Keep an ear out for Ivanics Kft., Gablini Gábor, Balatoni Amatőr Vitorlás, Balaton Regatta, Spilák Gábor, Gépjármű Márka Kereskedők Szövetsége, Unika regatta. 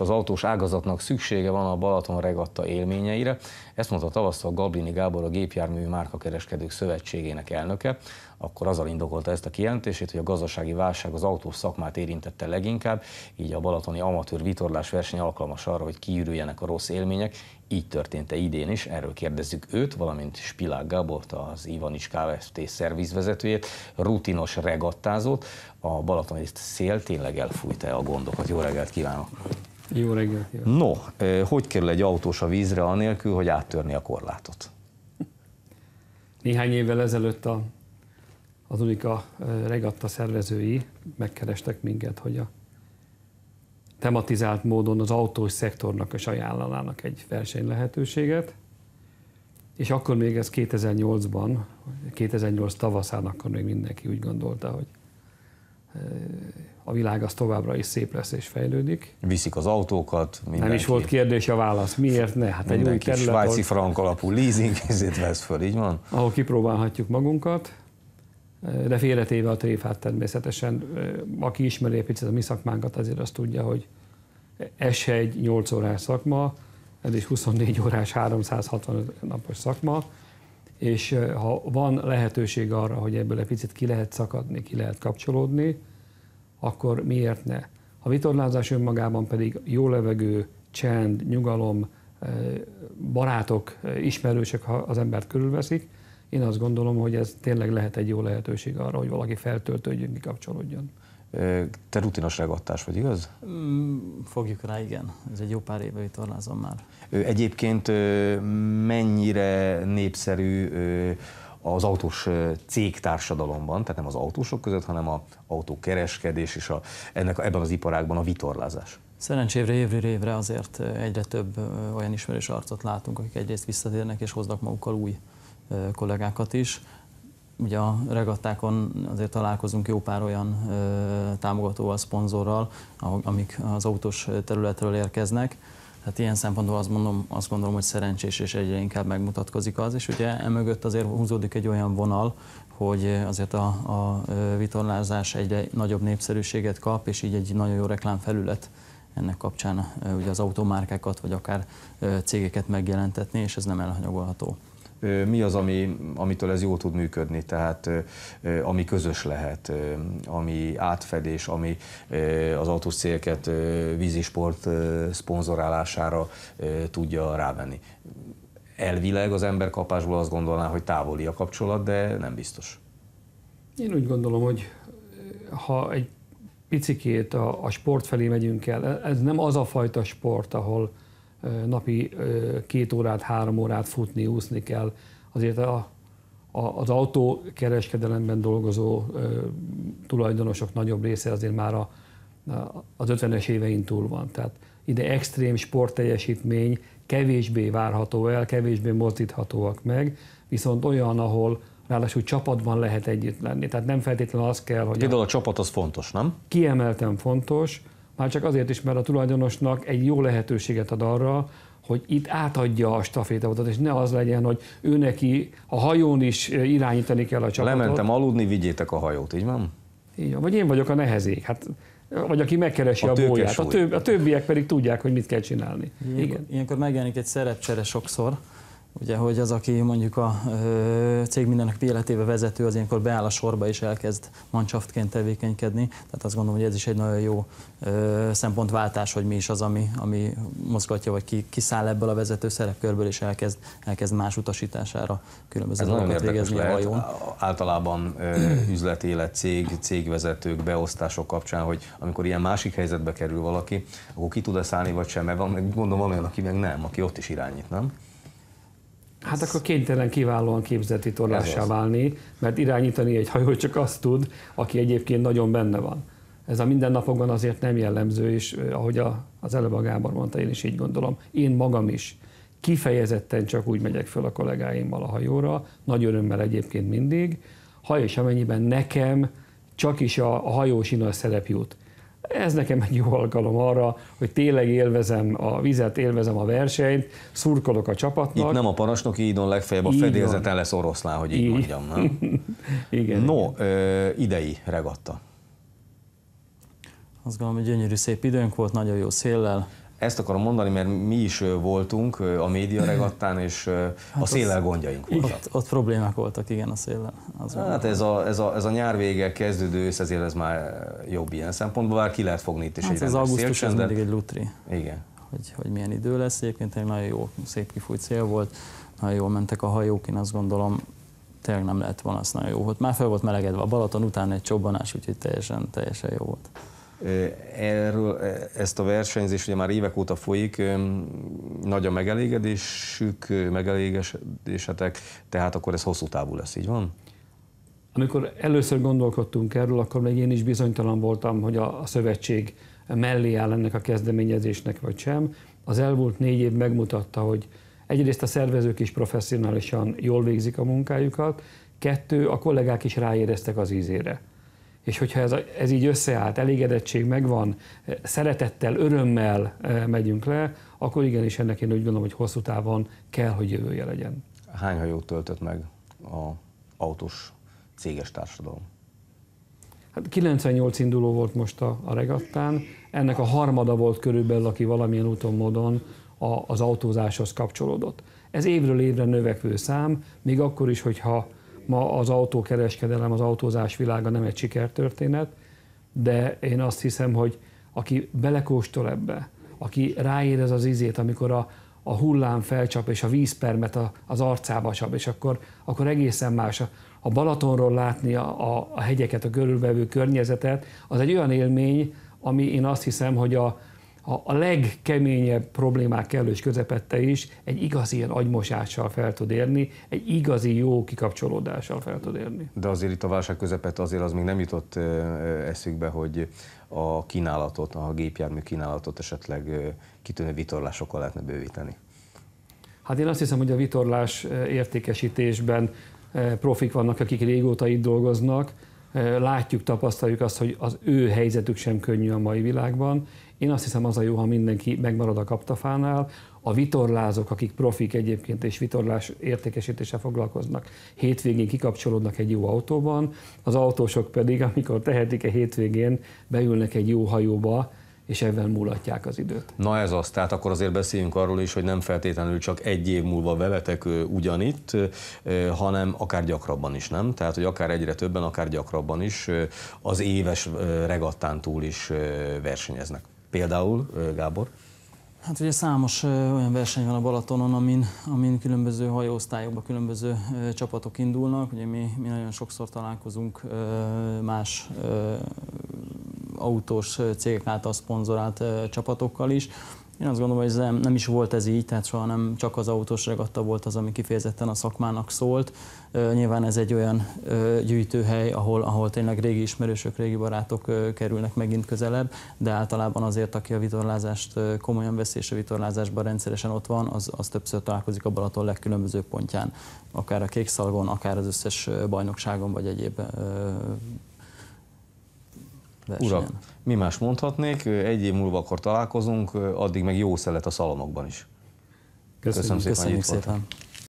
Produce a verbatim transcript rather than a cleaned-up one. az autós ágazatnak szüksége van a Balaton regatta élményeire. Ezt mondta tavasszal Gablini Gábor, a Gépjármű Márka Kereskedők Szövetségének elnöke. Akkor azzal indokolta ezt a kijelentését, hogy a gazdasági válság az autós szakmát érintette leginkább, így a balatoni amatőr vitorlás verseny alkalmas arra, hogy kiürüljenek a rossz élmények. Így történt-e idén is? Erről kérdezzük őt, valamint Spilák Gábort, az Ivanics Kft. Szervizvezetőjét, rutinos regattázót. A balatoni szél tényleg elfújta-e a gondokat? Jó reggelt kívánok! Jó reggelt! Jó. No, hogy kerül egy autós a vízre anélkül, hogy áttörni a korlátot? Néhány évvel ezelőtt a, az Unika regatta szervezői megkerestek minket, hogy a tematizált módon az autós szektornak is ajánlanának egy verseny lehetőséget, és akkor még ez kétezer-nyolcban, kétezer-nyolc tavaszán akkor még mindenki úgy gondolta, hogy a világ az továbbra is szép lesz és fejlődik. Viszik az autókat. Mindenki. Nem is volt kérdés a válasz. Miért ne? Hát egy új kerület, svájci frank alapú leasing, ezért vesz föl, így van? Ahol kipróbálhatjuk magunkat, de félretéve a tréfát természetesen. Aki ismeri egy picit a mi szakmánkat, azért azt tudja, hogy ez egy nyolc órás szakma, ez is huszonnégy órás, háromszázhatvanöt napos szakma, és ha van lehetőség arra, hogy ebből egy picit ki lehet szakadni, ki lehet kapcsolódni, akkor miért ne? A vitorlázás önmagában pedig jó levegő, csend, nyugalom, barátok, ismerősök, ha az embert körülveszik. Én azt gondolom, hogy ez tényleg lehet egy jó lehetőség arra, hogy valaki feltöltődjön, kikapcsolódjon. Te rutinos regattás vagy, igaz? Fogjuk rá, igen. Ez egy jó pár éve vitorlázom már. Egyébként mennyire népszerű az autós cégtársadalomban, tehát nem az autósok között, hanem az autókereskedés és a, ennek, ebben az iparágban a vitorlázás? Szerencsére évről évre azért egyre több olyan ismerős arcot látunk, akik egyrészt visszatérnek és hoznak magukkal új kollégákat is. Ugye a regattákon azért találkozunk jó pár olyan ö, támogatóval, szponzorral, amik az autós területről érkeznek. Tehát ilyen szempontból azt, mondom, azt gondolom, hogy szerencsés, és egyre inkább megmutatkozik az. És ugye emögött azért húzódik egy olyan vonal, hogy azért a, a vitorlázás egyre nagyobb népszerűséget kap, és így egy nagyon jó reklámfelület ennek kapcsán ugye az automárkákat, vagy akár cégeket megjelentetni, és ez nem elhanyagolható. Mi az, ami, amitől ez jól tud működni, tehát ami közös lehet, ami átfedés, ami az autós cégeket vízisport szponzorálására tudja rávenni? Elvileg az ember kapásból azt gondolná, hogy távoli a kapcsolat, de nem biztos. Én úgy gondolom, hogy ha egy picikét a, a sport felé megyünk el, ez nem az a fajta sport, ahol napi két órát, három órát futni, úszni kell. Azért a, a, az autókereskedelemben dolgozó ö, tulajdonosok nagyobb része azért már a, a, az ötvenes évein túl van. Tehát ide extrém sportteljesítmény kevésbé várható el, kevésbé mozdíthatóak meg, viszont olyan, ahol ráadásul csapatban lehet együtt lenni. Tehát nem feltétlenül az kell, hogy... Például a, a csapat az fontos, nem? Kiemelten fontos. Már csak azért is, mert a tulajdonosnak egy jó lehetőséget ad arra, hogy itt átadja a stafétabotot, és ne az legyen, hogy ő neki a hajón is irányítani kell a csapatot. Lementem aludni, vigyétek a hajót, így van? Így van. Vagy én vagyok a nehezék, hát, vagy aki megkeresi a, a bóját. A, töb a többiek pedig tudják, hogy mit kell csinálni. Ilyenkor, igen. Ilyenkor megjelenik egy szerepcsere sokszor. Ugye, hogy az, aki mondjuk a ö, cég mindennapi életébe vezető, az ilyenkor beáll a sorba és elkezd mannschaftként tevékenykedni. Tehát azt gondolom, hogy ez is egy nagyon jó ö, szempontváltás, hogy mi is az, ami, ami mozgatja, vagy ki, kiszáll ebből a vezető szerepkörből, és elkezd, elkezd más utasítására különböző dolgokat végezni a hajón. Általában ö, üzletélet, cég, cégvezetők, beosztások kapcsán, hogy amikor ilyen másik helyzetbe kerül valaki, akkor ki tud-e szállni, vagy sem, mert van, gondolom van olyan, aki meg nem, aki ott is irányít, nem? Hát akkor kénytelen kiválóan képzett vitorlássá válni, mert irányítani egy hajót csak azt tud, aki egyébként nagyon benne van. Ez a mindennapokban azért nem jellemző, és ahogy az előbb a Gábor mondta, én is így gondolom. Én magam is kifejezetten csak úgy megyek föl a kollégáimmal a hajóra, nagy örömmel egyébként mindig, ha és amennyiben nekem csak is a, a hajósinas szerep jut. Ez nekem egy jó alkalom arra, hogy tényleg élvezem a vizet, élvezem a versenyt, szurkolok a csapatnak. Itt nem a parancsnoki ídon, legfeljebb a fedélzeten lesz oroszlán, hogy így, így mondjam. Nem? Igen. No, igen. Idei regatta. Azt gondolom, hogy gyönyörű szép időnk volt, nagyon jó széllel. Ezt akarom mondani, mert mi is voltunk a média regattán, és hát a széllel gondjaink voltak. Ott, ott problémák voltak, igen, a széllel. Hát ez a, ez, a, ez a nyár vége kezdődő össz, ezért ez már jobb ilyen szempontból, bár ki lehet fogni itt is hát egy rendes szélcsöndet. Az augusztus, ez mindig egy lutri, igen. Hogy, hogy milyen idő lesz. Egyébként egy nagyon jó, szép kifújt szél volt, nagyon jól mentek a hajók, én azt gondolom, tényleg nem lehet volna, az nagyon jó volt. Már fel volt melegedve a Balaton, utána egy csobbanás, úgyhogy teljesen, teljesen jó volt. Erről, ezt a versenyzést ugye már évek óta folyik, nagy a megelégedésük, megelégedésetek, tehát akkor ez hosszú távú lesz, így van? Amikor először gondolkodtunk erről, akkor még én is bizonytalan voltam, hogy a szövetség mellé áll ennek a kezdeményezésnek vagy sem. Az elmúlt négy év megmutatta, hogy egyrészt a szervezők is professzionálisan jól végzik a munkájukat, kettő, a kollégák is ráéreztek az ízére. És hogyha ez, ez így összeállt, elégedettség megvan, szeretettel, örömmel megyünk le, akkor igenis ennek én úgy gondolom, hogy hosszú távon kell, hogy jövője legyen. Hány hajót töltött meg az autós céges társadalom? Hát kilencvennyolc induló volt most a, a regattán, ennek a harmada volt körülbelül, aki valamilyen úton módon a, az autózáshoz kapcsolódott. Ez évről évre növekvő szám, még akkor is, hogyha ma az autókereskedelem, az autózás világa nem egy sikertörténet, de én azt hiszem, hogy aki belekóstol ebbe, aki ráérez az ízét, amikor a, a hullám felcsap és a vízpermet a, az arcába csap, és akkor, akkor egészen más. A Balatonról látni a, a, a hegyeket, a körülvevő környezetet, az egy olyan élmény, ami én azt hiszem, hogy a, a, a legkeményebb problémák kellős közepette is egy igazi ilyen agymosással fel tud érni, egy igazi jó kikapcsolódással fel tud érni. De azért itt a válság közepette azért az még nem jutott eszükbe, hogy a kínálatot, a gépjármű kínálatot esetleg kitűnő vitorlásokkal lehetne bővíteni. Hát én azt hiszem, hogy a vitorlás értékesítésben profik vannak, akik régóta itt dolgoznak, látjuk, tapasztaljuk azt, hogy az ő helyzetük sem könnyű a mai világban. Én azt hiszem, az a jó, ha mindenki megmarad a kaptafánál. A vitorlázók, akik profik egyébként és vitorlás értékesítéssel foglalkoznak, hétvégén kikapcsolódnak egy jó autóban, az autósok pedig, amikor tehetik a hétvégén, beülnek egy jó hajóba, és ebben múlatják az időt. Na ez az, tehát akkor azért beszéljünk arról is, hogy nem feltétlenül csak egy év múlva veletek ugyanitt, hanem akár gyakrabban is, nem? Tehát, hogy akár egyre többen, akár gyakrabban is az éves regattán túl is versenyeznek. Például, Gábor? Hát ugye számos olyan verseny van a Balatonon, amin, amin különböző hajóosztályokban különböző csapatok indulnak. Ugye mi, mi nagyon sokszor találkozunk más autós cégek által szponzorált csapatokkal is. Én azt gondolom, hogy ez nem is volt ez így, tehát soha nem csak az autós regatta volt az, ami kifejezetten a szakmának szólt. Nyilván ez egy olyan gyűjtőhely, ahol, ahol tényleg régi ismerősök, régi barátok kerülnek megint közelebb, de általában azért, aki a vitorlázást komolyan veszi, és a vitorlázásban rendszeresen ott van, az, az többször találkozik a Balaton legkülönbözőbb pontján, akár a Kékszalagon, akár az összes bajnokságon, vagy egyéb versenyen. Uram, mi más mondhatnék, egy év múlva akkor találkozunk, addig meg jó szelet a szalomokban is. Köszönjük, Köszönjük szépen, szépen.